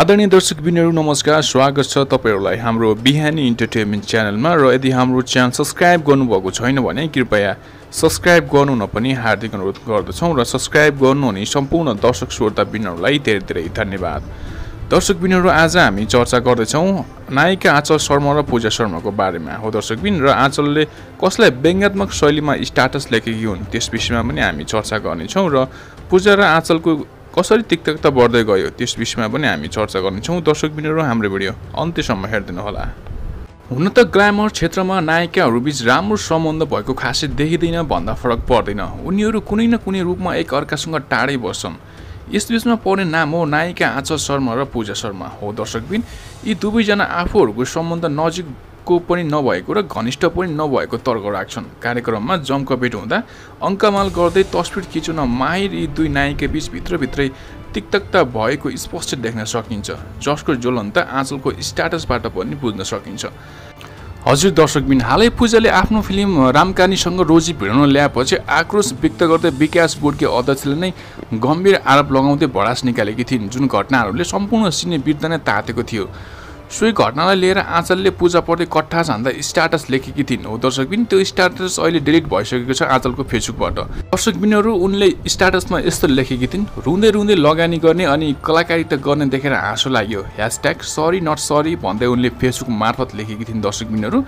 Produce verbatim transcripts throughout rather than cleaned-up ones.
आदरणीय दर्शक बिन्दुहरु नमस्कार, स्वागत छ तपाईहरुलाई हाम्रो बिहानी इन्टरटेनमेन्ट च्यानलमा। र यदि हाम्रो च्यानल सब्स्क्राइब गर्नु भएको छैन भने कृपया सब्स्क्राइब गर्नु न पनि हार्दिक अनुरोध गर्दछौं र सब्स्क्राइब गर्नुहुने सम्पूर्ण दर्शक श्रोता बिन्दुहरुलाई धेरै धेरै धन्यवाद। दर्शक बिन्दुहरु, आज हामी चर्चा गर्दै छौं नायिका आँचल शर्मा र पूजा शर्माको बारेमा। हो दर्शक बिन्दु, र आँचलले कसलाई व्यङ्ग्यात्मक शैलीमा स्टेटस लेखेकी हुन् त्यस विषयमा पनि हामी चर्चा गर्ने छौं र पूजा र आँचलको कसरी तिक्तकता बढ्दै गयो त्यस विषयमा पनि हामी चर्चा गर्नेछौँ। दर्शक बिन्दुहरु, हाम्रो भिडियो अन्त्यसम्म हेर्दिनुहोला। हुन त ग्ल्यामर क्षेत्रमा नायिकाहरूबीच राम्रो सम्बन्ध भएको खासै देखिँदैन भन्दा फरक पर्दैन। उनीहरू कुनै न कुनै रूपमा एक अर्कासँग टाढै बस्छन्। यस बीचमा पर्ने नाम हो नायिका आँचल शर्मा र पूजा शर्मा। हो दर्शकबिन, यी दुवैजना आफूहरूको सम्बन्ध नजिक को पनि नभएको र घनिष्ठ पनि नभएको तर्क राख्छन्। कार्यक्रममा जमकपेट हुँदा अङ्कमाल गर्दै तस्बिर खिच्न माहिर यी दुई नायिका बीच भित्रभित्रै तिक्तकता भएको स्पष्ट देख्न सकिन्छ, जसको ज्वलन्त आँचलको स्ट्याटसबाट पनि बुझ्न सकिन्छ। हजुर दर्शकबिन, हालै पूजाले आफ्नो फिल्म रामकानीसँग रोजी भिड्न ल्याएपछि आक्रोश व्यक्त गर्दै विकास बोर्डकी अध्यक्षले नै गम्भीर आरोप लगाउँदै भडास निकालेकी थिइन्, जुन घटनाहरूले सम्पूर्ण सिने बिर्द नै तातेको थियो। सोही घटनालाई लिएर आँचलले पूजाप्रति कट्ठा छान्दा स्ट्याटस लेखेकी थिइन्। हो दर्शकबिन, त्यो स्ट्याटस अहिले डिलिट भइसकेको छ आँचलको फेसबुकबाट। दर्शकबिनहरू, उनले स्ट्याटसमा यस्तो लेखेकी थिइन्, रुँदै रुँदै लगानी गर्ने अनि कलाकारिता गर्ने देखेर हाँसो लाग्यो, ह्यासट्याग सरी नट सरी भन्दै उनले फेसबुक मार्फत लेखेकी थिइन्। दर्शकबिनहरू,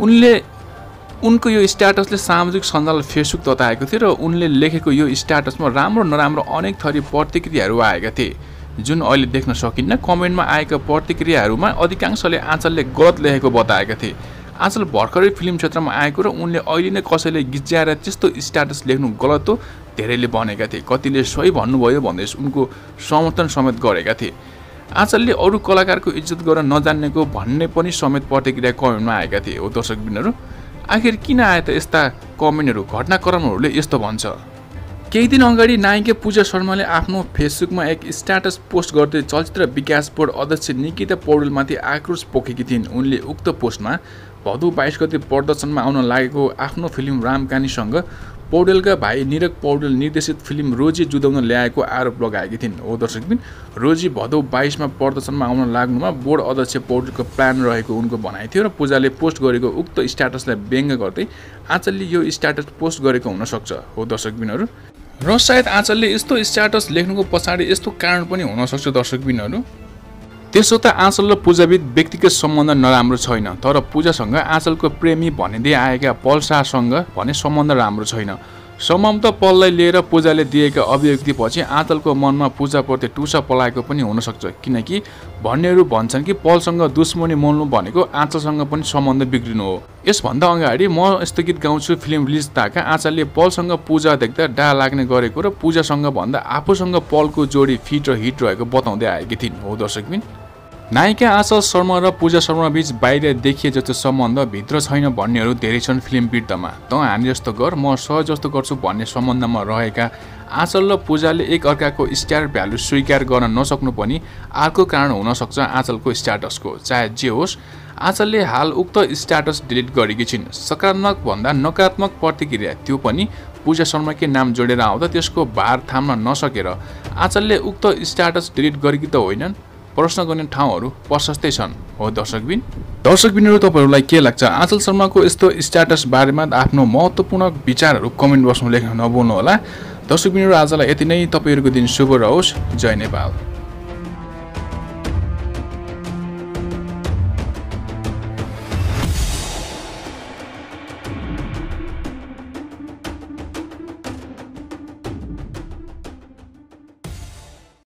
उनले उनको यो स्ट्याटसले सामाजिक सञ्जाल फेसबुक तताएको थियो र उनले लेखेको यो स्ट्याटसमा राम्रो नराम्रो अनेक थरी प्रतिक्रियाहरू आएका थिए, जुन अहिले देख्न सकिन्न। कमेन्टमा आएका प्रतिक्रियाहरूमा अधिकांशले आँचलले गलत लेखेको बताएका थिए। आँचल भर्खरै फिल्म क्षेत्रमा आएको र उनले अहिले नै कसैले गिज्याएर त्यस्तो स्ट्याटस लेख्नु गलत हो धेरैले भनेका थिए। कतिले सही भन्नुभयो भन्दै उनको समर्थन समेत गरेका थिए। आँचलले अरू कलाकारको इज्जत गर्न नजान्नेको भन्ने पनि समेत प्रतिक्रिया कमेन्टमा आएका थिए। हो दर्शकबिनहरू, आखिर किन आए त यस्ता कमेन्टहरू? घटनाक्रमहरूले यस्तो भन्छ। केही दिन अगाडि नायिका पूजा शर्माले आफ्नो फेसबुकमा एक स्ट्याटस पोस्ट गर्दै चलचित्र विकास बोर्ड अध्यक्ष निकिता पौडेलमाथि आक्रोश पोखेकी थिइन्। उनले उक्त पोस्टमा भदौ बाइस गते प्रदर्शनमा आउन लागेको आफ्नो फिल्म रामकानीसँग पौडेलका भाइ निरक पौडेल निर्देशित फिल्म रोजी जुधाउन ल्याएको आरोप लगाएकी थिइन्। हो दर्शकबिन, रोजी भदौ बाइसमा प्रदर्शनमा आउन लाग्नुमा बोर्ड अध्यक्ष पौडेलको प्लान रहेको उनको भनाइ थियो र पूजाले पोस्ट गरेको उक्त स्ट्याटसलाई व्यङ्ग गर्दै आँचलले यो स्ट्याटस पोस्ट गरेको हुनसक्छ। हो दर्शकबिनहरू, र सायद आँचलले यस्तो स्ट्याटस लेख्नुको पछाडि यस्तो कारण पनि हुनसक्छ। दर्शकबिनहरू, त्यसो त आँचल र पूजाबीच व्यक्तिगत सम्बन्ध नराम्रो छैन, तर पूजासँग आँचलको प्रेमी भनिँदै आएका पल शाहसँग भने सम्बन्ध राम्रो छैन। सम्भवतः पललाई लिएर पूजाले दिएका अभिव्यक्तिपछि आँचलको मनमा पूजाप्रति टुसा पलाएको पनि हुनसक्छ, किनकि भन्नेहरू भन्छन् कि पलसँग दुश्मनी मोल्नु भनेको आँचलसँग पनि सम्बन्ध बिग्रिनु हो। यसभन्दा अगाडि म यस्तो गीत गाउँछु फिल्म रिलिज ताका आँचलले पलसँग पूजा देख्दा डा लाग्ने गरेको र पूजासँग भन्दा आफूसँग पलको जोडी फिट र हिट रहेको बताउँदै आएकी थिइन्। हो दर्शकबिन, नायिका आँचल शर्मा र पूजा शर्माबीच बाहिर देखिए जस्तो सम्बन्ध भित्र छैन भन्नेहरू धेरै छन्। फिल्म वृत्तमा त हामी जस्तो गर म सहज जस्तो गर्छु भन्ने सम्बन्धमा रहेका आँचल र पूजाले एक अर्काको स्टार भ्यालु स्वीकार गर्न नसक्नु पनि अर्को कारण हुनसक्छ आँचलको स्ट्याटसको। चाहे जे होस्, आँचलले हाल उक्त स्ट्याटस डिलिट गरेकी छिन्। सकारात्मक भन्दा नकारात्मक प्रतिक्रिया, त्यो पनि पूजा शर्माकै नाम जोडेर आउँदा त्यसको भार थाम्न नसकेर आँचलले उक्त स्ट्याटस डिलिट गरेकी त होइनन्। प्रश्न गर्ने ठाउँहरू प्रशस्तै छन्। हो दर्शकबिन, दर्शकबिनहरू, तपाईँहरूलाई के लाग्छ आँचल शर्माको यस्तो स्ट्याटस बारेमा? आफ्नो महत्त्वपूर्ण विचारहरू कमेन्ट बक्समा लेख्न नभुल्नुहोला। दर्शकबिनहरू, आजलाई यति नै। तपाईँहरूको दिन शुभ रहोस्। जय नेपाल।